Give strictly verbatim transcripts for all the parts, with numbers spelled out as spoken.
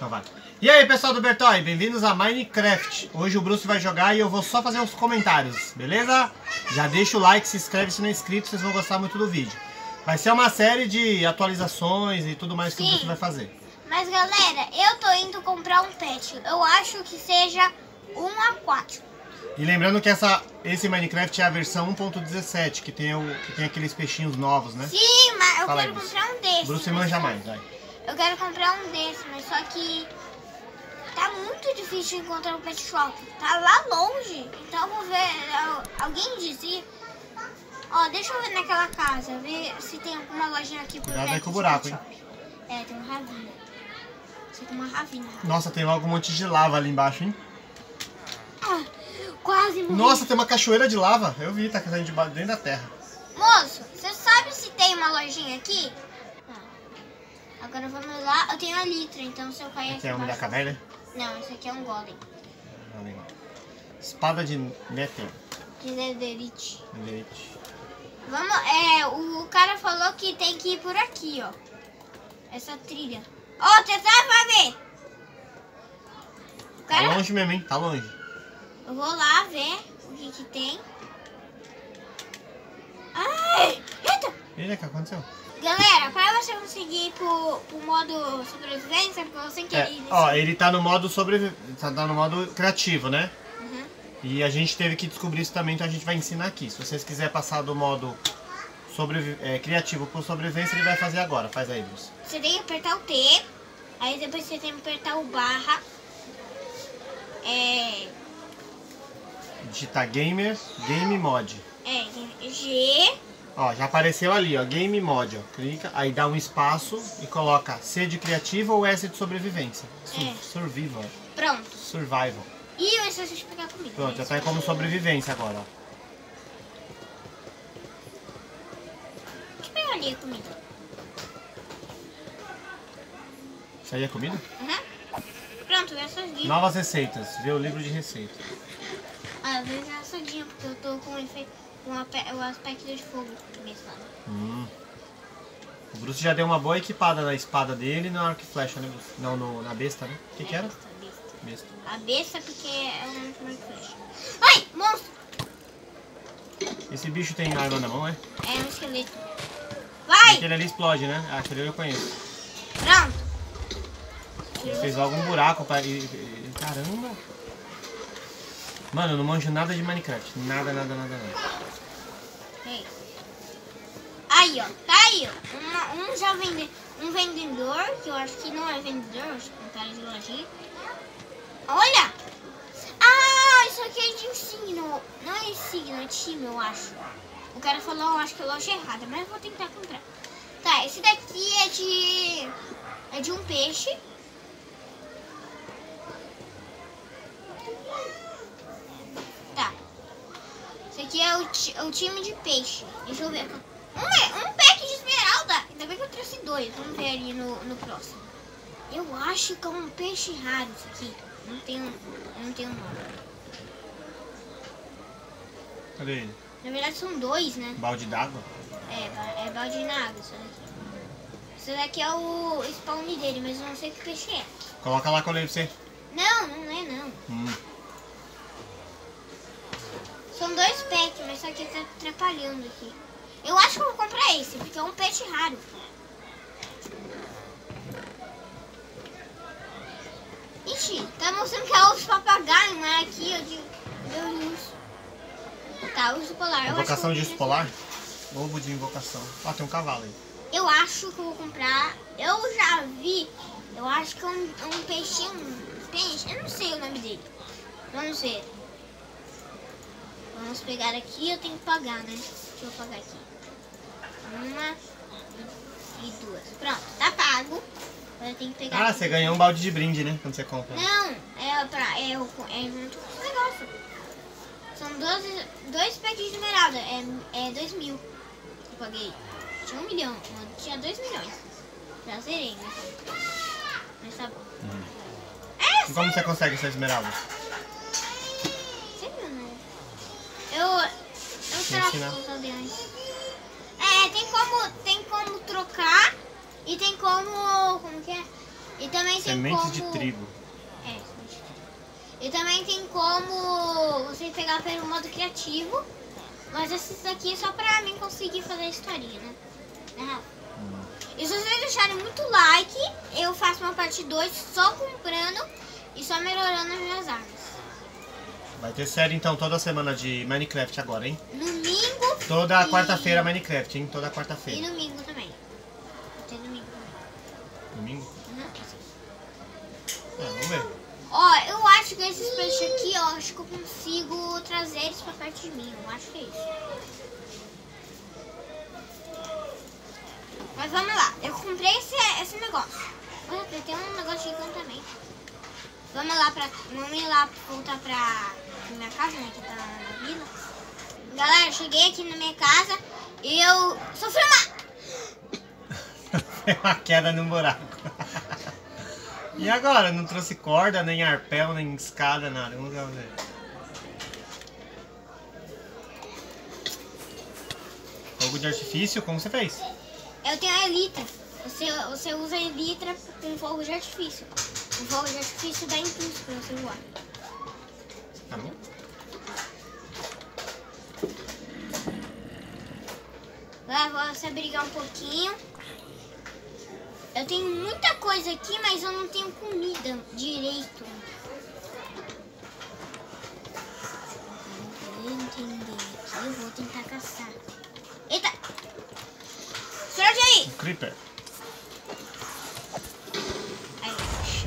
Então vai. E aí, pessoal do Bertoy, bem-vindos a Minecraft. Hoje o Bruce vai jogar e eu vou só fazer uns comentários, beleza? Já deixa o like, se inscreve se não é inscrito, vocês vão gostar muito do vídeo. Vai ser uma série de atualizações e tudo mais que Sim, o Bruce vai fazer. Mas galera, eu tô indo comprar um pet. Eu acho que seja um aquático. E lembrando que essa, esse Minecraft é a versão um ponto dezessete, que tem, o, que tem aqueles peixinhos novos, né? Sim, mas eu Fala quero aí, comprar um desses. Bruce manja mais, vai. Eu quero comprar um desses, mas só que tá muito difícil encontrar um pet shop. Tá lá longe, então eu vou ver. Alguém dizia... Ó, deixa eu ver naquela casa, ver se tem alguma lojinha aqui. Cuidado aí com o buraco, hein? É, tem uma ravina. Você tem uma ravina. Nossa, tem logo um monte de lava ali embaixo, hein? Ah, quase morri. Nossa, tem uma cachoeira de lava. Eu vi, tá caindo debaixo, dentro da terra. Moço, você sabe se tem uma lojinha aqui? Agora vamos lá, eu tenho a Elytra, então se eu cair aqui. Esse é um da caverna? Não, esse aqui é um golem. Espada de Nether. De Netherite. Netherite. Vamos, é, o cara falou que tem que ir por aqui, ó. Essa trilha. Ó, oh, você sabe, vai ver. O cara... Tá longe mesmo, hein? Tá longe. Eu vou lá ver o que que tem. Ai! Eita! Eita, o que aconteceu? Galera, para você conseguir ir pro, pro modo sobrevivência, porque você quer ir... É, ó, ele tá no modo sobrevivência, tá, tá no modo criativo, né? Uhum. E a gente teve que descobrir isso também, então a gente vai ensinar aqui. Se vocês quiserem passar do modo sobrevi... é, criativo pro sobrevivência, ele vai fazer agora. Faz aí, Bruce. Você tem que apertar o T, aí depois você tem que apertar o barra. É... Digitar gamer, game mod. É, G... Ó, já apareceu ali, ó, Game Mod, ó. Clica, aí dá um espaço e coloca C de criativo ou S de sobrevivência. Sur é. Survival. Pronto. Survival. E eu só se explicar comigo. Pronto, já tá aí como sobrevivência agora, ó. Deixa eu pegar ali a comida. Isso aí é comida? Uhum. Pronto, é açouguinho. Novas receitas, vê o livro de receitas. Às vezes é açouguinho, porque eu tô com efeito... O aspecto de fogo começando. Hum. O Bruce já deu uma boa equipada na espada dele, na arco e flecha, né, Bruce? Não, no, na besta, né? O que, é que era? Besta, besta. Besta. A besta porque é um arco e flecha. Ai, monstro! Esse bicho tem arma na mão, é? É um esqueleto. Vai! E aquele ali explode, né? Ah, aquele eu conheço. Pronto. Ele fez logo um buraco pra... Caramba! Mano, eu não manjo nada de Minecraft. Nada, nada, nada, nada. Ei. Aí, ó. Tá aí, ó. Uma, um já vende, um vendedor, que eu acho que não é vendedor, eu acho que é um cara de lojinha. Olha! Ah, isso aqui é de um signo. Não é signo, é time, eu acho. O cara falou, eu acho que é loja errada, mas eu vou tentar comprar. Tá, esse daqui é de... É de um peixe. Aqui é o, o time de peixe. Deixa eu ver. Um, um pack de esmeralda. Ainda bem que eu trouxe dois. Vamos ver ali no, no próximo. Eu acho que é um peixe raro isso aqui. Não tem um, não tem um nome. Cadê ele? Na verdade são dois, né? Balde d'água? É, é balde d'água isso daqui. Isso daqui é o spawn dele, mas eu não sei que peixe é. Coloca lá com ele pra você. Não, não é não. Hum. São dois pets, mas só que tá atrapalhando aqui. Eu acho que eu vou comprar esse, porque é um pet raro. Ixi, tá mostrando que é urso papagaio, não é aqui, eu digo. Deu urso. Tá, urso polar. Invocação de urso polar? Ovo de invocação. Ah, tem um cavalo aí. Eu acho que eu vou comprar. Eu já vi. Eu acho que é um, um peixinho. Um peixe. Eu não sei o nome dele. Vamos ver. Vamos pegar aqui, eu tenho que pagar, né? Deixa eu pagar aqui. Uma e duas. Pronto, tá pago. Agora eu tenho que pegar. Ah, aqui. Você ganhou um balde de brinde, né? Quando você compra. Não, é, pra, é, é junto com esse negócio. São doze, dois packs de esmeralda. É, é dois mil. Eu paguei. Tinha um milhão. Eu tinha dois milhões. Já zerei, né? Mas tá bom. Hum. É, e como você consegue essa esmeralda? É, tem como, tem como trocar e tem como, como que é? E também Semente tem como... de trigo. É. E também tem como você pegar pelo modo criativo. Mas esses daqui é só pra mim conseguir fazer a historinha, né? Ah. Hum. E se vocês deixarem muito like, eu faço uma parte dois só comprando e só melhorando as minhas armas. Vai ter série então toda semana de Minecraft agora, hein? Domingo. Toda e... quarta-feira Minecraft, hein? Toda quarta-feira. E domingo também. Até domingo também. Domingo? Não, não. É, vamos ver. Ó, eu acho que esses peixes aqui, ó, acho que eu consigo trazer eles pra perto de mim. Eu acho que é isso. Mas vamos lá, eu comprei esse, esse negócio. Olha, tem um negócio aqui também. Vamos lá pra. Vamos ir lá voltar pra minha casa, né? Que tá na vila. Galera, eu cheguei aqui na minha casa e eu sofri uma. uma queda num buraco. E agora? Não trouxe corda, nem arpel, nem escada, nada. Vamos ver. Fogo de artifício? Como você fez? Eu tenho a Elytra. Você, você usa a Elytra com fogo de artifício. O fogo de artifício dá impulso pra você voar. Tá bom? Lá, você brigar um pouquinho. Eu tenho muita coisa aqui, mas eu não tenho comida direito. Eu não entendi aqui. Eu vou tentar caçar. Eita! Aí. O Creeper. Aí.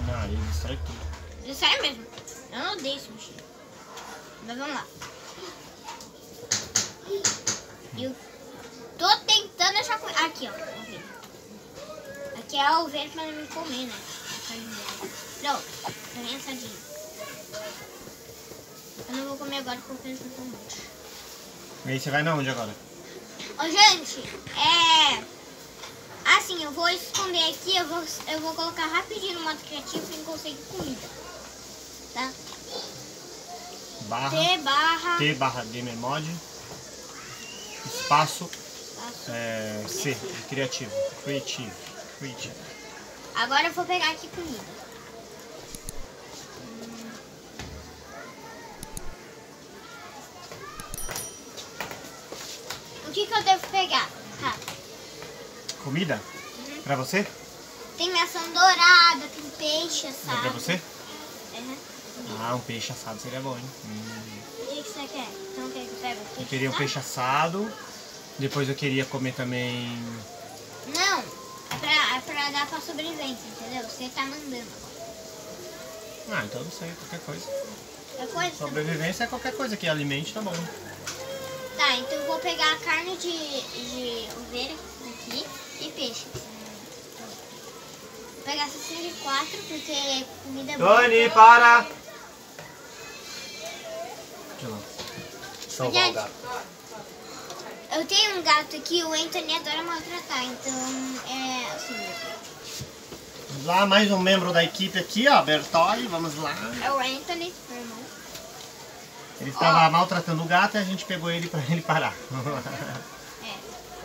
Não, ele destrói tudo. Ele sai mesmo. Eu não odeio esse bichinho. Mas vamos lá. Eu tô tentando achar coisa. Aqui, ó. Aqui é a ovelha pra não me comer, né? Não, pra mim é sadinho. Eu não vou comer agora porque eu não tô muito. E aí, você vai na onde agora? Ô, gente, é... Assim, eu vou esconder aqui, eu vou, eu vou colocar rapidinho no modo criativo pra eu conseguir comida. Tá? Barra, T barra... T barra de memória. Espaço. É, C, criativo. Creative. Creative. Agora eu vou pegar aqui comida. Hum. O que que eu devo pegar? Tá. Comida? Uhum. Pra você? Tem maçã dourada, tem peixe assado. É pra você? Uhum. Ah, um peixe assado seria bom, hein? Hum. O que você quer? Então, quer que eu pegue o peixe? Eu queria um peixe assado. Depois eu queria comer também... Não, é pra, é pra dar pra sobrevivência, entendeu? Você tá mandando. Ah, então não sei, qualquer coisa. Qualquer coisa? Sobrevivência é qualquer coisa que alimente, tá bom. Tá, então eu vou pegar a carne de, de ovelha aqui. E peixe. Vou pegar essa cinco e quatro porque comida é boa. Tony, para! Deixa eu lá. Salvar o gato. Eu tenho um gato aqui, o Anthony adora maltratar, então é assim mesmo. Vamos lá, mais um membro da equipe aqui, ó, Bertoy, vamos lá. É o Anthony, meu irmão. Ele estava maltratando o gato e a gente pegou ele pra ele parar. Olha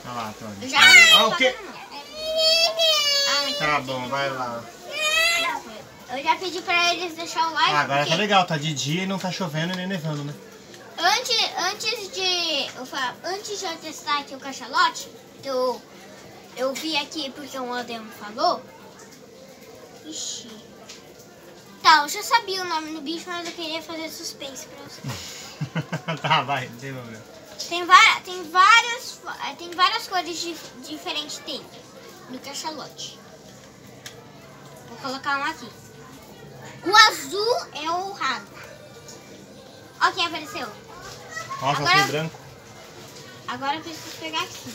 lá, Tony. Já ah, o quê? Tá bom, vai lá. Eu já pedi pra eles deixar o like. Ah, agora porque... tá legal, tá de dia e não tá chovendo nem nevando, né? Antes, antes de. Eu falo, antes de eu testar aqui o cachalote, eu, eu vi aqui porque um Ademo falou. Ixi. Tá, eu já sabia o nome do bicho, mas eu queria fazer suspense pra vocês. Tá, vai, desenvolveu. Tem, va tem, várias, tem várias cores de, diferentes dentro do cachalote. Vou colocar um aqui. O azul é o rabo. Ó quem apareceu. Nossa, agora, azul branco. Agora eu preciso pegar aqui.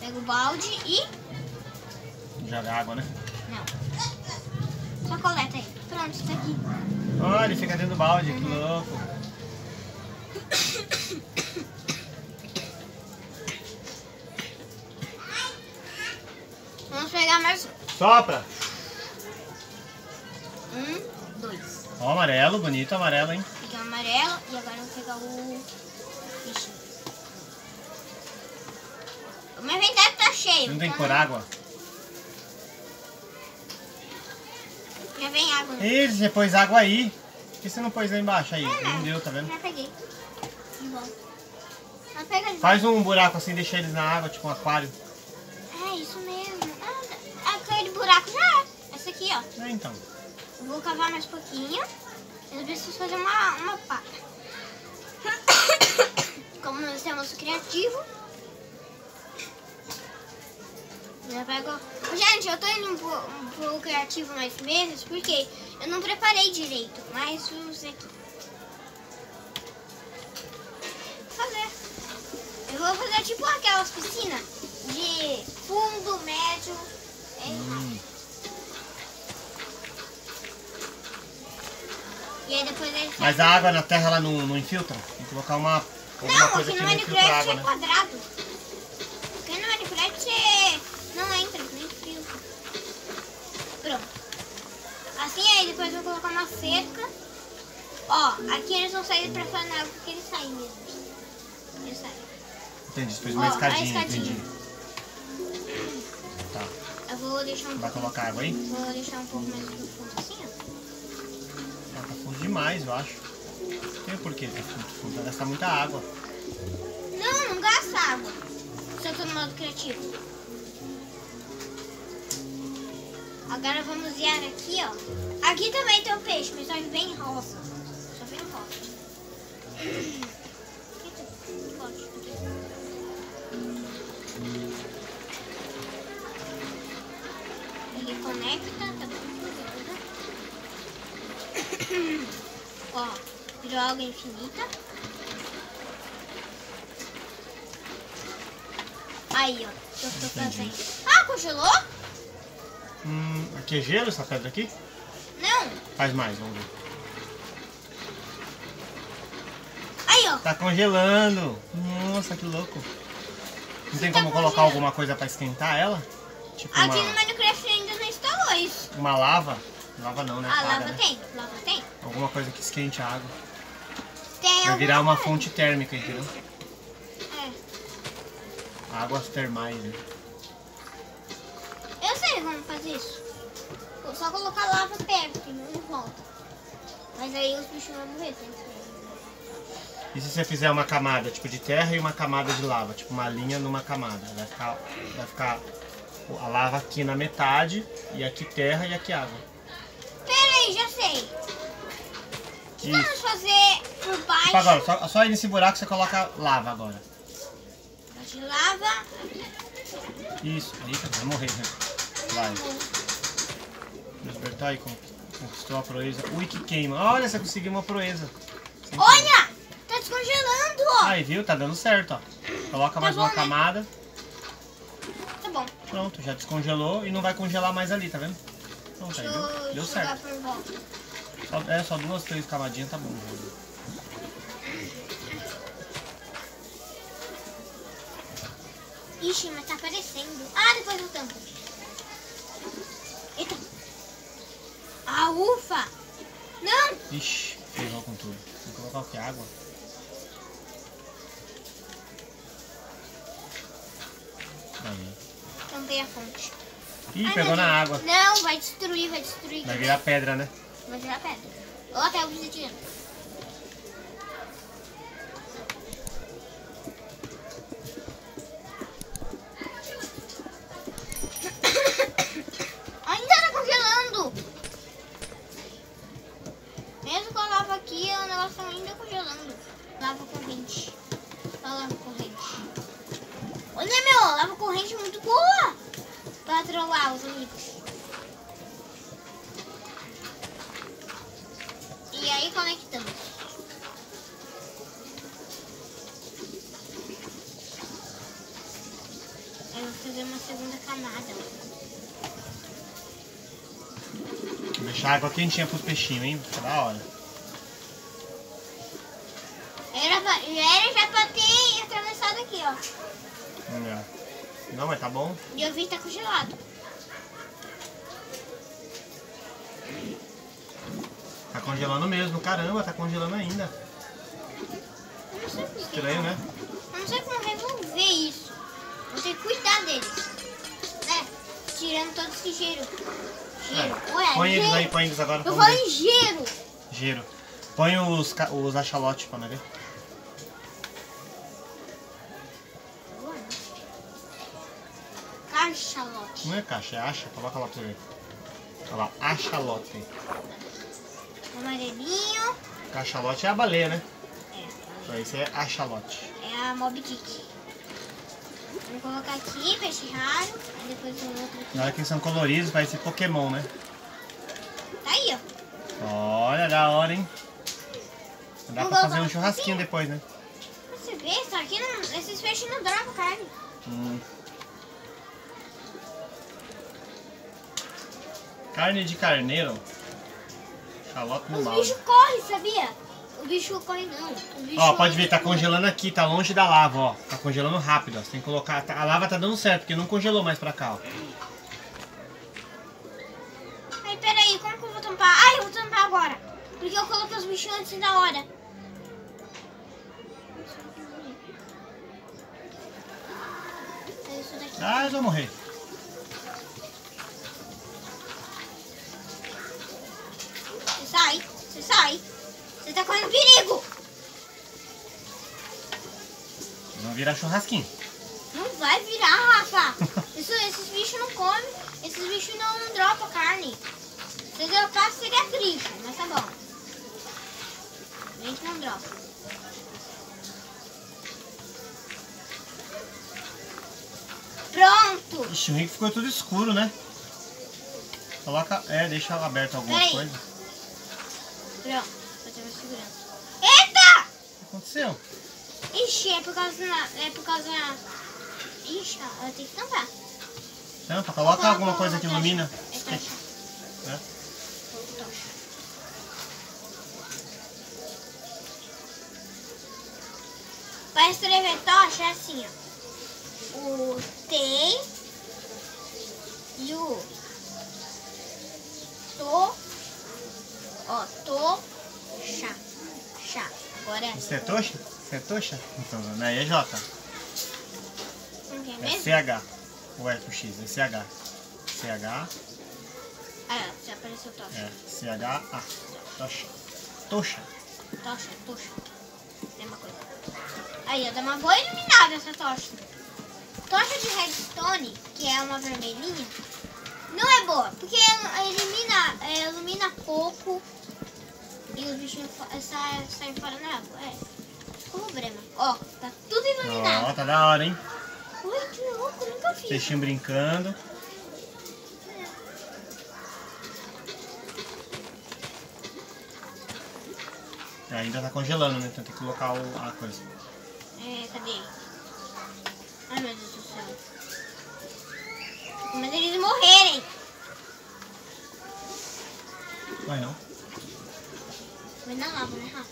Pego o balde e... Joga água, né? Não. Só coleta aí. Pronto, está aqui. Olha, ele fica dentro do balde, uhum. Que louco. Vamos pegar mais um. Sopra. Um, dois. Ó, amarelo, bonito amarelo, hein? Vou pegar o amarelo e agora eu vou pegar o... Ixi. O meu inventário tá cheio. Não tem então... por água? Já vem água. Ele, você pôs água aí. Por que você não pôs lá embaixo aí? Não, não deu, tá vendo? Já peguei. Faz um buraco assim, deixa eles na água, tipo um aquário. É, isso mesmo. Ah, aquele buraco já é. Essa aqui, ó. É, então. Eu vou cavar mais pouquinho. Eu preciso fazer uma, uma pá. Como nós temos o criativo. Já pegou. Gente, eu tô indo pro, pro criativo mais vezes, porque eu não preparei direito. Mas os aqui. Vou fazer. Eu vou fazer tipo aquelas piscinas de fundo, médio. Hum. E aí depois ele... Mas a água na terra ela não, não infiltra? Tem que colocar uma... Não, coisa aqui no Minecraft é né? quadrado. Porque no Minecraft não entra, não infiltra. Pronto. Assim aí depois eu vou colocar uma cerca. Ó, aqui eles vão sair pra fora na água porque eles saem mesmo. Eles saem. Entendi, depois uma ó, escadinha, entendi. Tá. Eu vou deixar um Vai pouco... Vai colocar água aí? Vou deixar um pouco mais profundo assim, ó. Tá fundo demais, eu acho. Não tem porquê, tá fundo, fundo. Vai gastar muita água. Não, não gasta água. Só tô no modo criativo. Agora vamos ir aqui, ó. Aqui também tem o peixe, mas só que bem rosa. Só bem rosa. Ele conecta, tá bom? Ó, virou água infinita. Aí, ó, eu tô fazendo. Ah, congelou? Hum, aqui é gelo essa pedra aqui? Não. Faz mais, vamos ver. Aí, ó. Tá congelando. Nossa, que louco. Não Você tem tá como congelando. Colocar alguma coisa pra esquentar ela? Tipo aqui uma... no Minecraft ainda não instalou isso. Uma lava? Lava não, né? Ah, Para, lava né? tem, lava tem. Alguma coisa que esquente a água. Tem Vai virar uma coisa. fonte térmica, entendeu? É. Águas termais, né? Eu sei como fazer isso. Vou só colocar lava perto e não volta. Mas aí os bichos vão morrer, tem que... E se você fizer uma camada tipo de terra e uma camada de lava? Tipo uma linha numa camada. Vai ficar, vai ficar a lava aqui na metade, e aqui terra e aqui água. Já sei. Isso. Vamos fazer por baixo. Tipo agora, só, só aí nesse buraco você coloca lava agora. De lava. Isso. Eita, vai morrer, né? Vai. Bruce, Bertoy conquistou a proeza. Ui, que queima. Olha, você conseguiu uma proeza. Sem Olha! Queima. Tá descongelando, ó. Aí, viu? Tá dando certo, ó. Coloca tá mais bom, uma né? camada. Tá bom. Pronto, já descongelou e não vai congelar mais ali, tá vendo? Não, tá, deu, deu certo. Só, é, só duas, três camadinhas tá bom. Ixi, mas tá aparecendo. Ah, depois eu tampo. Eita. Ah, ufa! Não! Ixi, ferrou com tudo. Vou colocar o que? Água? Aí. Tampei a fonte. Ih, Ai, pegou na água. Não, vai destruir, vai destruir. Vai virar pedra, né? Vai virar pedra. Ou até obsidiana. Ainda tá congelando. Mesmo com a lava aqui, o negócio ainda congelando. Lava corrente. Olha a lava corrente. Olha, meu, lava corrente muito boa. Pra trollar os amigos. E aí conectamos. Eu vou fazer uma segunda camada. Vou deixar a água quentinha pros peixinhos, hein? Tá da hora. Era pra, era já pra ter atravessado aqui, ó. Não. Não, mas tá bom. E eu vi que tá congelado. Tá congelando mesmo, caramba, tá congelando ainda. Eu não sei por que. Estranho, né? Eu não sei como resolver isso. Vou ter que cuidar deles. Né? tirando todo esse gelo. Gelo. É. Ué, põe gelo. Eles aí, põe eles agora. Eu vou em gelo. Gelo. Põe os, os axolotes pra nós ver. Axolote. Não é caixa, é acha. Coloca lá pra você ver. Olha lá, axolote. Amarelinho. Axolote é a baleia, né? É. Isso é axolote. É a Moby Dick. Vou colocar aqui, peixe raro. Aí depois eu outro aqui. Olha que são coloridos, parece Pokémon, né? Tá aí, ó. Olha, da hora, hein? Dá não pra fazer um churrasquinho assim depois, né? Você vê, só que não, esses peixes não dropam carne. Hum. Carne de carneiro. Xalote no mal. O bicho corre, sabia? O bicho corre não. O bicho ó, pode ver, tá congelando aqui, tá longe da lava, ó. Tá congelando rápido, ó. Você tem que colocar... A lava tá dando certo, porque não congelou mais pra cá, ó. Ai, peraí, como que eu vou tampar? Ai, eu vou tampar agora. Porque eu coloquei os bichinhos antes da hora. Ah, eu vou morrer. Sai, você sai. Você tá correndo perigo. Não virar churrasquinho. Não vai virar, Rafa. Isso, esses bichos não comem. Esses bichos não, não dropam carne. Se dropar, seria triste, mas tá bom. A gente não dropa. Pronto. Ixi, o rico ficou tudo escuro, né? Coloca... É, deixa ela aberta alguma Ei. coisa. Pronto, vou ter mais segurança. Eita! O que aconteceu? Ixi, é por causa da... É por causa da... Ixi, ó, eu tenho que tampar. Tampa, coloca alguma coisa que ilumina. É tocha. É? É tocha. Para escrever tocha é assim, ó. O T e o T. Ó, tocha. Chá. Agora é. Você é tocha? Você é tocha? Então, não é J. É C H. Ou é pro X? É C H. C H. Ah, já apareceu tocha. É, C H A. Tocha. Tocha. Tocha, tocha. Mesma coisa. Aí, ó, dá uma boa iluminada essa tocha. Tocha de redstone, que é uma vermelhinha, não é boa, porque ilumina, ilumina pouco. E os bichinhos saem, saem fora na água, é problema. Ó, tá tudo iluminado. Ó, tá da hora, hein? Ui, que louco, nunca vi. Peixinho brincando. É. Ainda tá congelando, né? Então tem que colocar o, a coisa. É, cadê? Ai, meu Deus do céu. Mas eles morrerem. Vai não. Vai na lava, né, Rafa?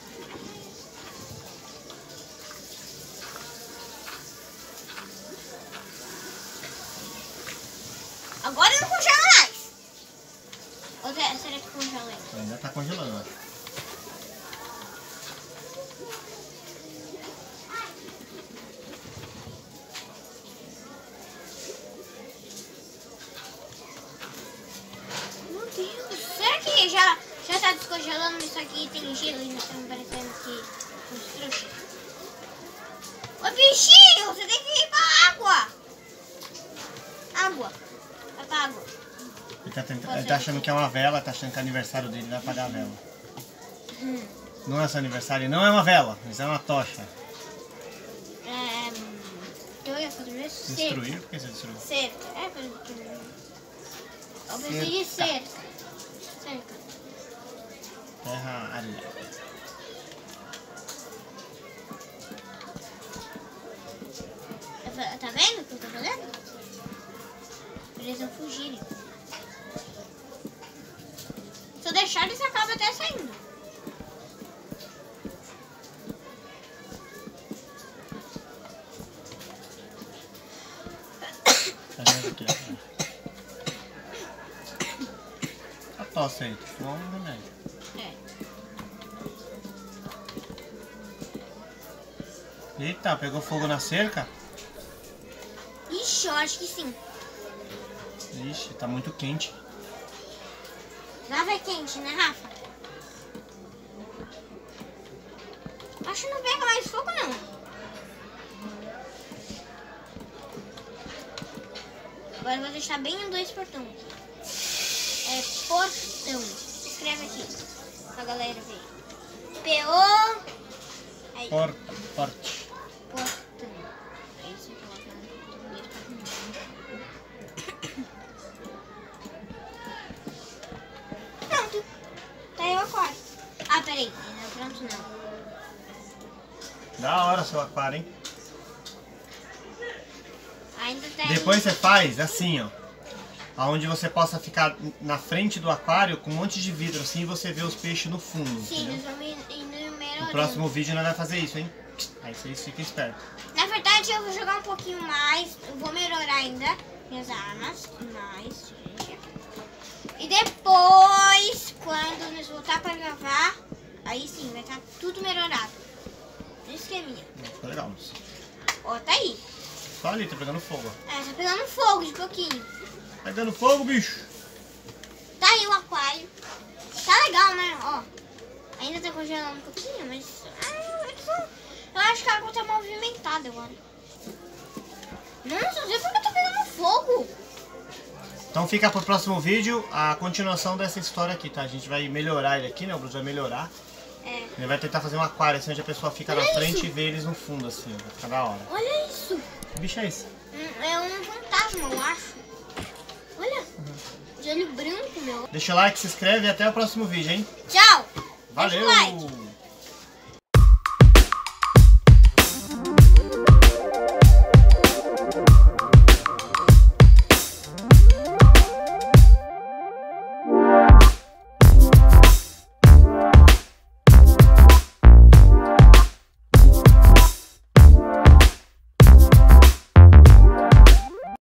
Agora não congela mais! Ou será que congela aí? Ainda tá congelando, acho. Meu Deus! Será que já... Já tá descongelando isso aqui, tem gelo e nós estamos parecendo que uns trouxas. Ô bichinho, você tem que ir pra água! Água. Vai pra água. Ele tá, tenta... ele tá achando que é uma vela, tá achando que é aniversário dele, vai apagar a vela. Hum. Não é seu aniversário, não é uma vela, mas é uma tocha. É... Eu ia fazer isso? Destruir? Por que você destruiu? Cerca. É, pra destruir. Eu preciso de cerca. Cerca. Terra areia. Tá vendo o que eu tô fazendo? Eles vão fugirem. Se eu deixar eles acabam até saindo. Tá vendo aqui, ó. A tosse aí, toma um remédio. Eita, pegou fogo na cerca? Ixi, eu acho que sim. Ixi. Ixi, tá muito quente. Lava é quente, né, Rafa? Acho que não pega mais fogo, não. Agora eu vou deixar bem em dois portões. É portão. Escreve aqui pra galera ver. P O... Porta. Porte. Portão. É isso que eu vou colocar. Pronto. Tá eu aquário. Ah, peraí. Não é pronto, não. Da hora seu aquário, hein? Depois você faz assim, ó, aonde você possa ficar na frente do aquário com um monte de vidro, assim você vê os peixes no fundo. Sim, nós vamos enumerando. No próximo vídeo nós vamos fazer isso, hein? Aí vocês fiquem espertos. Na verdade eu vou jogar um pouquinho mais, eu vou melhorar ainda minhas armas, mais, gente. E depois, quando nós voltar pra gravar, aí sim vai estar tudo melhorado. Isso que é minha. Ficou legal, moço. Ó, tá aí. Só ali, tá pegando fogo. É, tá pegando fogo de pouquinho. Tá pegando fogo, bicho. Tá aí o aquário. Tá legal, né? Ó. Ainda tá congelando um pouquinho, mas... Ah, eu, só... eu acho que a água tá movimentada agora. Nossa, não sei porque tá pegando fogo. Então fica pro próximo vídeo a continuação dessa história aqui, tá? A gente vai melhorar ele aqui, né? O Bruce vai melhorar. É. Ele vai tentar fazer um aquário assim, onde a pessoa fica Olha na frente isso. e vê eles no fundo, assim. Vai ficar da hora. Olha isso. Que bicho é esse? É um fantasma, eu acho. Olha, de olho branco, meu. Deixa o like, se inscreve e até o próximo vídeo, hein? Tchau! Valeu!